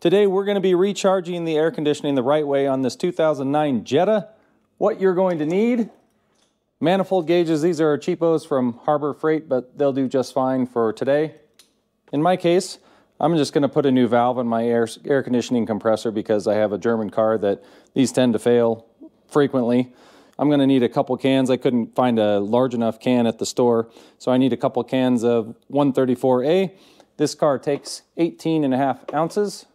Today we're going to be recharging the air conditioning the right way on this 2009 Jetta. What you're going to need: manifold gauges. These are cheapos from Harbor Freight, but they'll do just fine for today. In my case, I'm just going to put a new valve in my air conditioning compressor because I have a German car that these tend to fail frequently. I'm going to need a couple cans. I couldn't find a large enough can at the store, so I need a couple cans of 134A. This car takes 18.5 ounces.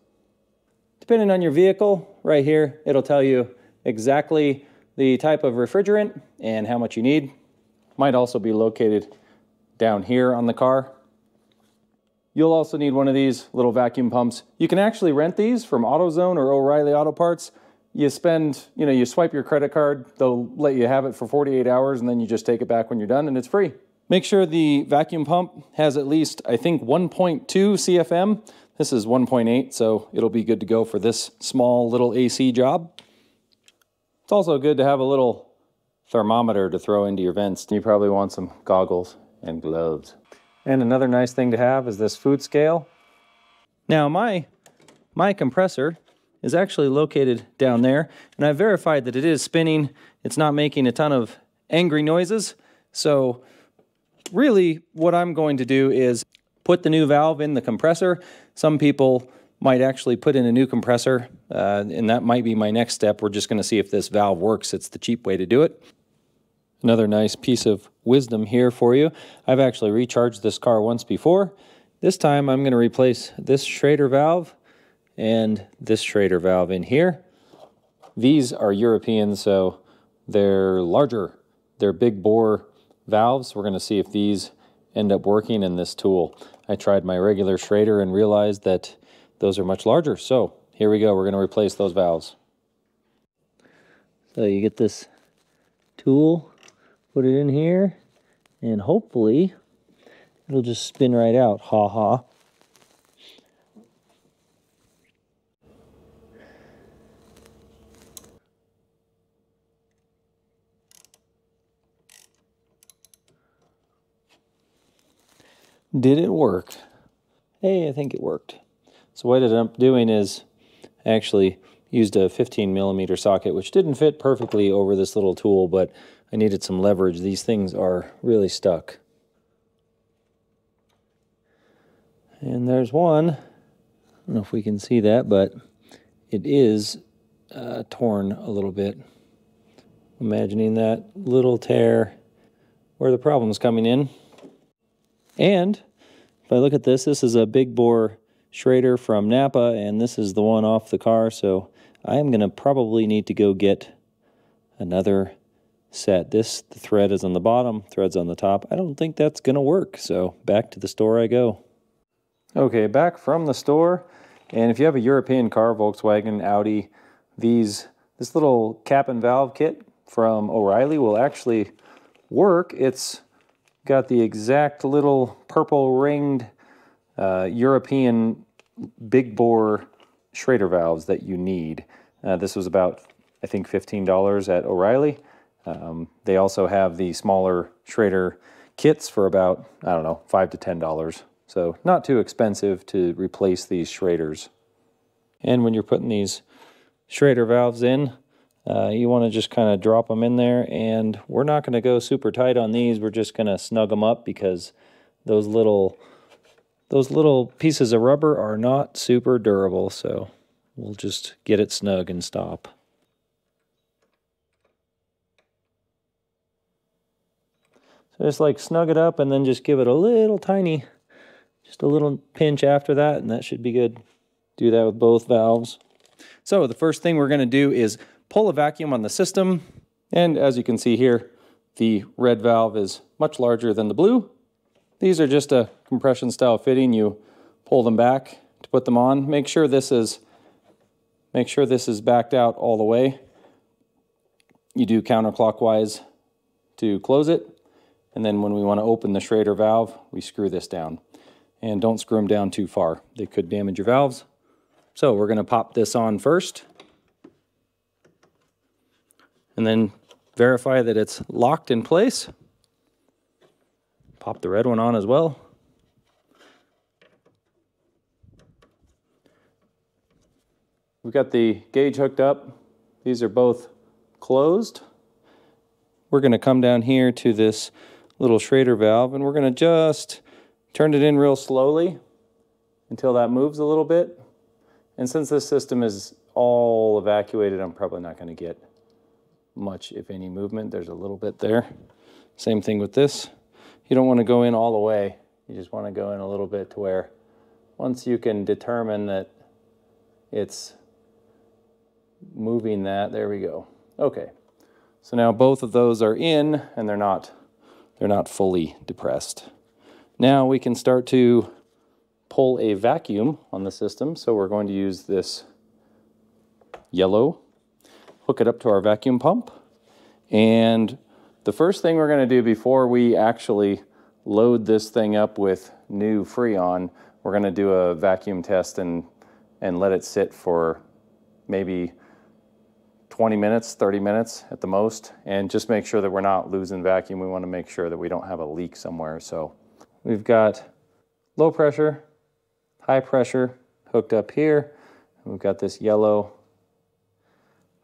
Depending on your vehicle, right here, it'll tell you exactly the type of refrigerant and how much you need. Might also be located down here on the car. You'll also need one of these little vacuum pumps. You can actually rent these from AutoZone or O'Reilly Auto Parts. You spend, you swipe your credit card, they'll let you have it for 48 hours and then you just take it back when you're done and it's free. Make sure the vacuum pump has at least, I think, 1.2 CFM. This is 1.8, so it'll be good to go for this small little AC job. It's also good to have a little thermometer to throw into your vents. You probably want some goggles and gloves. And another nice thing to have is this food scale. Now my compressor is actually located down there, and I verified that it is spinning. It's not making a ton of angry noises. So really what I'm going to do is put the new valve in the compressor. Some people might actually put in a new compressor, and that might be my next step. We're just going to see if this valve works. It's the cheap way to do it. Another nice piece of wisdom here for you. I've actually recharged this car once before. This time I'm going to replace this Schrader valve and this Schrader valve in here. These are European, so they're larger. They're big bore valves. We're going to see if these end up working in this tool. I tried my regular Schrader and realized that those are much larger. So here we go. We're going to replace those valves. So you get this tool. Put it in here, and hopefully it'll just spin right out. Ha ha. Did it work? Hey, I think it worked. So what I ended up doing is actually used a 15 millimeter socket, which didn't fit perfectly over this little tool, but I needed some leverage. These things are really stuck. And there's one. I don't know if we can see that, but it is torn a little bit. Imagining that little tear where the problem's coming in. And if I look at this, this is a big bore Schrader from Napa, and this is the one off the car, so I'm going to probably need to go get another set. The thread is on the bottom, thread's on the top. I don't think that's going to work, so back to the store I go. Okay, back from the store, and if you have a European car, Volkswagen, Audi, this little cap and valve kit from O'Reilly will actually work. It's got the exact little purple ringed European big bore Schrader valves that you need. This was about, I think, $15 at O'Reilly. They also have the smaller Schrader kits for about, I don't know, $5 to $10. So not too expensive to replace these Schraders. And when you're putting these Schrader valves in, you want to just kind of drop them in there. And we're not going to go super tight on these. We're just going to snug them up because those little pieces of rubber are not super durable. So we'll just get it snug and stop. So just like snug it up and then just give it just a little pinch after that, and that should be good. Do that with both valves. So the first thing we're gonna do is pull a vacuum on the system. And as you can see here, the red valve is much larger than the blue. These are just a compression style fitting. You pull them back to put them on. Make sure this is backed out all the way. You do counterclockwise to close it. And then when we want to open the Schrader valve, we screw this down. And don't screw them down too far. They could damage your valves. So we're going to pop this on first. And then verify that it's locked in place. Pop the red one on as well. We've got the gauge hooked up. These are both closed. We're going to come down here to this little Schrader valve, and we're going to just turn it in real slowly until that moves a little bit. And since this system is all evacuated, I'm probably not going to get much, if any, movement. There's a little bit there. Same thing with this. You don't want to go in all the way. You just want to go in a little bit to where once you can determine that it's moving that, there we go. Okay. So now both of those are in, and they're not fully depressed. Now we can start to pull a vacuum on the system. So we're going to use this yellow, hook it up to our vacuum pump. And the first thing we're going to do before we actually load this thing up with new Freon, we're going to do a vacuum test and let it sit for maybe 20 minutes, 30 minutes at the most, and just make sure that we're not losing vacuum. We want to make sure that we don't have a leak somewhere. So we've got low pressure, high pressure hooked up here. We've got this yellow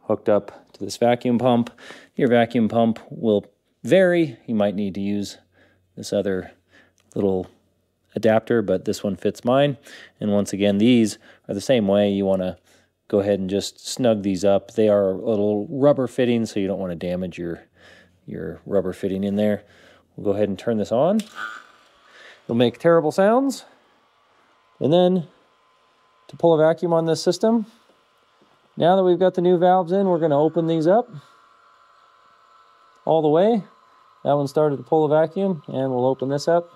hooked up to this vacuum pump. Your vacuum pump will vary. You might need to use this other little adapter, but this one fits mine. And once again, these are the same way. You want to go ahead and just snug these up. They are a little rubber fitting, so you don't want to damage your rubber fitting in there. We'll go ahead and turn this on. It'll make terrible sounds. And then to pull a vacuum on this system, now that we've got the new valves in, we're going to open these up all the way. That one started to pull a vacuum, and we'll open this up.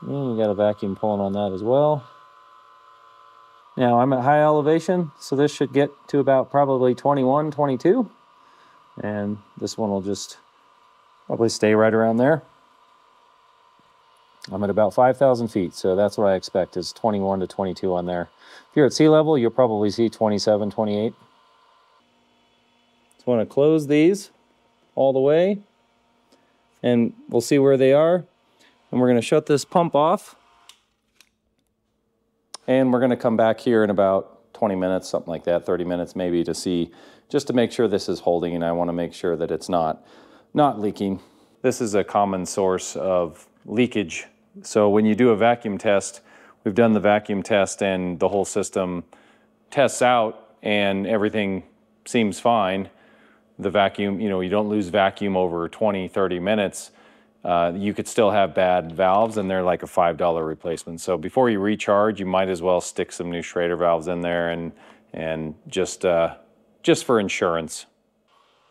And we got a vacuum pulling on that as well. Now I'm at high elevation, so this should get to about probably 21, 22. And this one will just probably stay right around there. I'm at about 5,000 feet, so that's what I expect is 21 to 22 on there. If you're at sea level, you'll probably see 27, 28. Just want to close these all the way, and we'll see where they are. And we're going to shut this pump off, and we're going to come back here in about 20 minutes, something like that, 30 minutes maybe, to see, just to make sure this is holding, and I want to make sure that it's not leaking. This is a common source of leakage. So when you do a vacuum test, we've done the vacuum test and the whole system tests out and everything seems fine. The vacuum, you know, you don't lose vacuum over 20, 30 minutes. You could still have bad valves, and they're like a $5 replacement. So before you recharge, you might as well stick some new Schrader valves in there and just for insurance.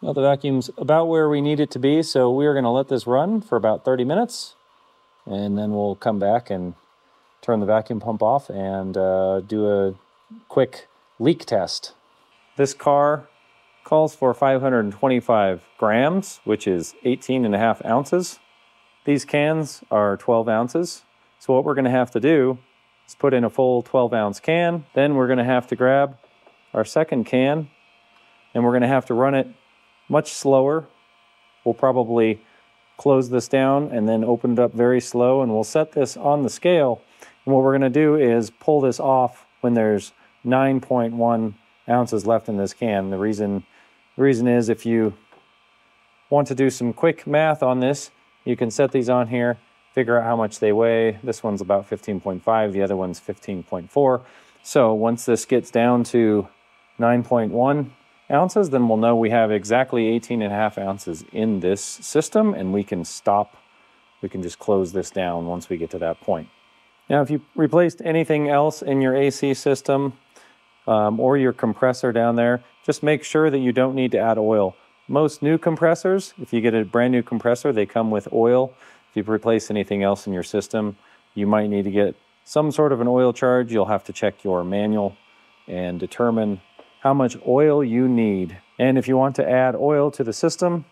Now the vacuum's about where we need it to be, so we're going to let this run for about 30 minutes. And then we'll come back and turn the vacuum pump off and do a quick leak test. This car calls for 525 grams, which is 18.5 ounces. These cans are 12 ounces. So what we're going to have to do is put in a full 12-ounce can. Then we're going to have to grab our second can, and we're going to have to run it much slower. We'll probably close this down and then open it up very slow, and we'll set this on the scale. And what we're going to do is pull this off when there's 9.1 ounces left in this can. The reason is, if you want to do some quick math on this, you can set these on here, figure out how much they weigh. This one's about 15.5, the other one's 15.4. So once this gets down to 9.1 ounces, then we'll know we have exactly 18.5 ounces in this system, and we can stop. We can just close this down once we get to that point. Now, if you replaced anything else in your AC system or your compressor down there, just make sure that you don't need to add oil. Most new compressors, if you get a brand new compressor, they come with oil. If you've replaced anything else in your system, you might need to get some sort of an oil charge. You'll have to check your manual and determine how much oil you need. And if you want to add oil to the system,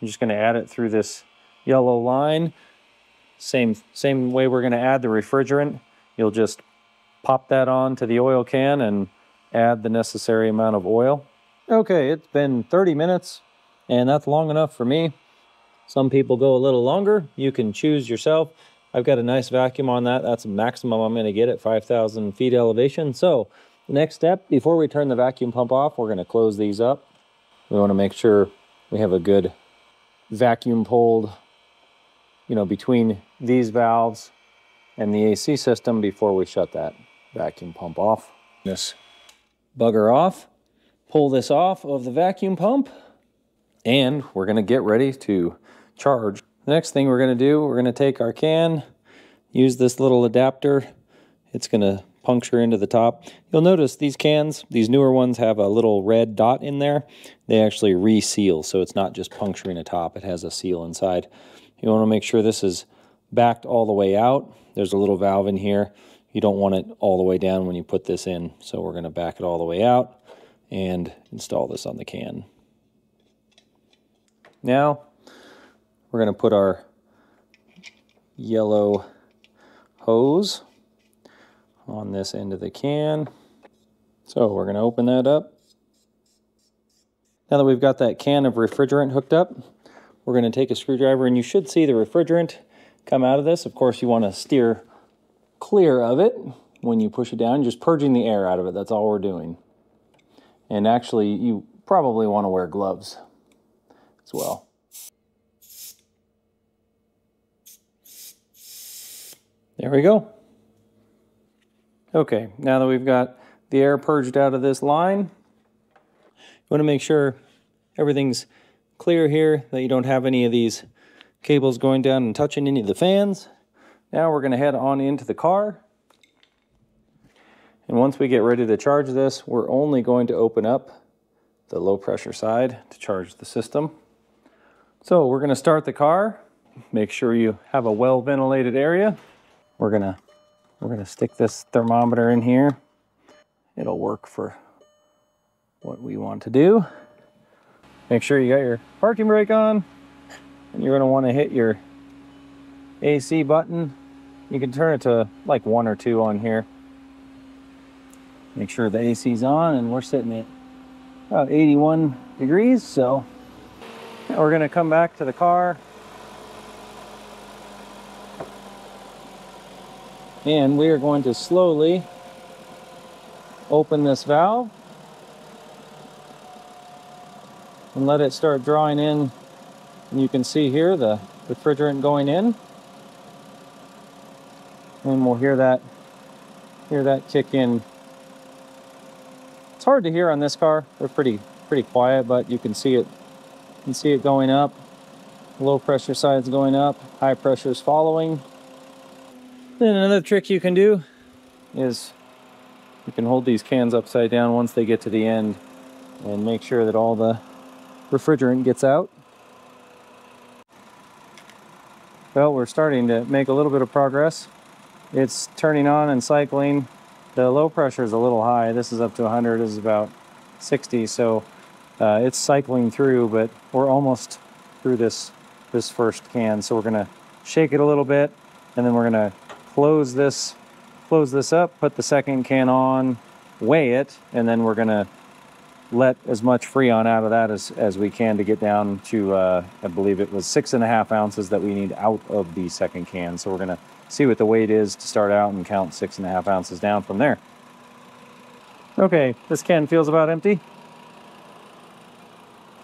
you're just going to add it through this yellow line. Same way we're going to add the refrigerant. You'll just pop that on to the oil can and add the necessary amount of oil. Okay, it's been 30 minutes, and that's long enough for me. Some people go a little longer. You can choose yourself. I've got a nice vacuum on that. That's the maximum I'm going to get at 5,000 feet elevation. So next step, before we turn the vacuum pump off, we're going to close these up. We want to make sure we have a good vacuum pulled, you know, between these valves and the AC system before we shut that vacuum pump off. Yes. Bugger off, pull this off of the vacuum pump, and we're going to get ready to charge. The next thing we're going to do, we're going to take our can, use this little adapter. It's going to puncture into the top. You'll notice these cans, these newer ones, have a little red dot in there. They actually reseal, so it's not just puncturing a top, it has a seal inside. You want to make sure this is backed all the way out. There's a little valve in here. You don't want it all the way down when you put this in, so we're going to back it all the way out and install this on the can. Now we're going to put our yellow hose on this end of the can. So we're going to open that up. Now that we've got that can of refrigerant hooked up, we're going to take a screwdriver, and you should see the refrigerant come out of this. Of course, you want to steer clear of it when you push it down. You're just purging the air out of it. That's all we're doing. And actually, you probably want to wear gloves as well. There we go. Okay, now that we've got the air purged out of this line, you want to make sure everything's clear here, that you don't have any of these cables going down and touching any of the fans. Now we're going to head on into the car. And once we get ready to charge this, we're only going to open up the low pressure side to charge the system. So we're going to start the car. Make sure you have a well ventilated area. We're gonna stick this thermometer in here. It'll work for what we want to do. Make sure you got your parking brake on, and you're gonna wanna hit your AC button. You can turn it to like 1 or 2 on here. Make sure the AC's on, and we're sitting at about 81 degrees. So we're gonna come back to the car, and we are going to slowly open this valve and let it start drawing in. And you can see here the refrigerant going in, and we'll hear that kick in. It's hard to hear on this car. They're pretty quiet, but you can see it. You can see it going up. Low pressure side's going up. High pressure is following. Then another trick you can do is you can hold these cans upside down once they get to the end and make sure that all the refrigerant gets out. Well, we're starting to make a little bit of progress. It's turning on and cycling. The low pressure is a little high. This is up to 100. This is about 60. So it's cycling through, but we're almost through this first can. So we're going to shake it a little bit, and then we're going to close this up, put the second can on, weigh it, and then we're gonna let as much Freon out of that as we can to get down to, I believe it was 6.5 ounces that we need out of the second can. So we're gonna see what the weight is to start out and count 6.5 ounces down from there. Okay, this can feels about empty.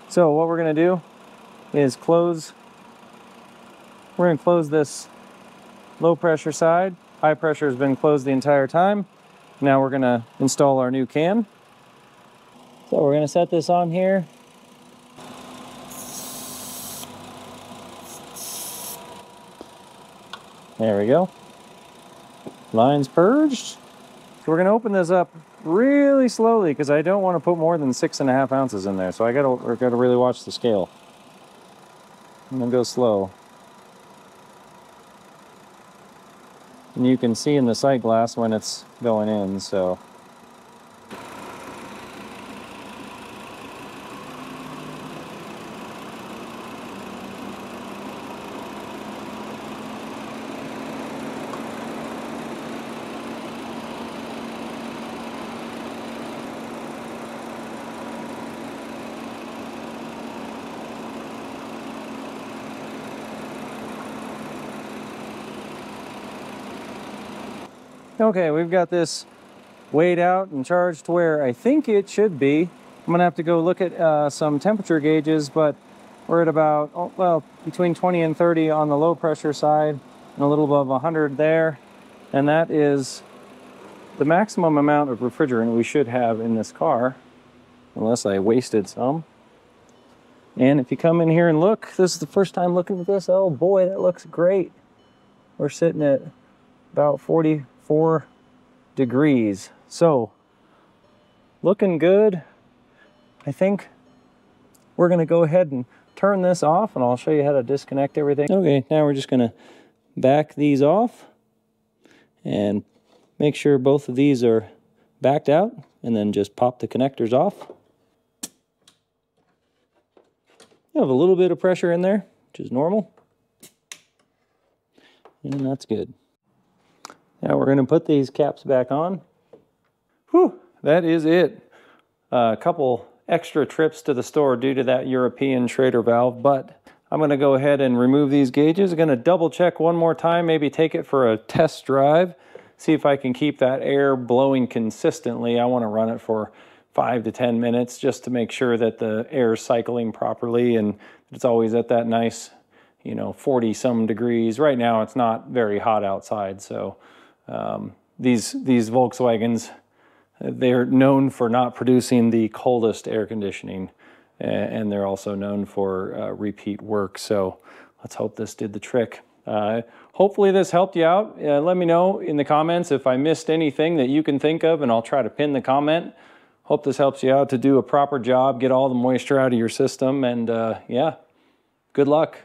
So what we're gonna do is close this low pressure side. High pressure has been closed the entire time. Now we're gonna install our new can. So we're gonna set this on here. There we go. Line's purged. So we're gonna open this up really slowly because I don't wanna put more than 6.5 ounces in there. So I gotta really watch the scale. I'm gonna go slow. And you can see in the sight glass when it's going in, so. Okay, we've got this weighed out and charged to where I think it should be. I'm gonna have to go look at some temperature gauges, but we're at about, between 20 and 30 on the low pressure side and a little above 100 there. And that is the maximum amount of refrigerant we should have in this car, unless I wasted some. And if you come in here and look, this is the first time looking at this. Oh boy, that looks great. We're sitting at about 44 degrees. So looking good. I think we're gonna go ahead and turn this off, and I'll show you how to disconnect everything. Okay, now we're just gonna back these off and make sure both of these are backed out, and then just pop the connectors off. You have a little bit of pressure in there, which is normal, and that's good. Now we're gonna put these caps back on. Whew, that is it. A couple extra trips to the store due to that European Schrader valve, but I'm gonna go ahead and remove these gauges. I'm gonna double check one more time, maybe take it for a test drive, see if I can keep that air blowing consistently. I wanna run it for 5 to 10 minutes just to make sure that the air is cycling properly and it's always at that nice, 40 some degrees. Right now it's not very hot outside, so these Volkswagens, they're known for not producing the coldest air conditioning, and they're also known for repeat work. So let's hope this did the trick. Hopefully this helped you out. Let me know in the comments if I missed anything that you can think of, and I'll try to pin the comment. Hope this helps you out to do a proper job, get all the moisture out of your system, and yeah, good luck.